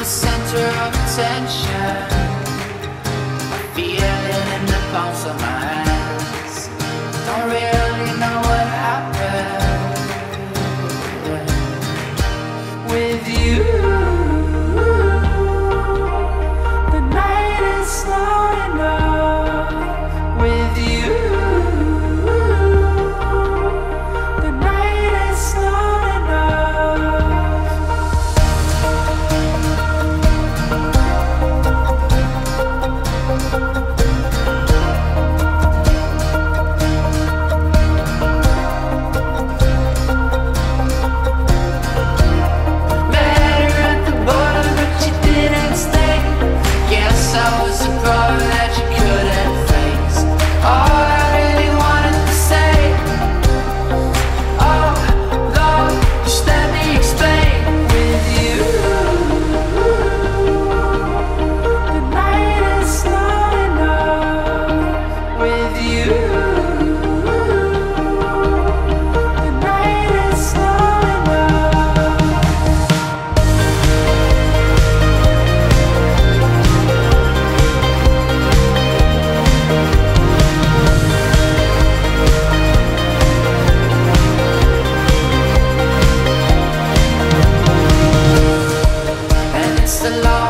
the center of attention. I feel it in the palms of my hands. Don't really know what happened with you. The night is slow enough with you. The night is slow. The law.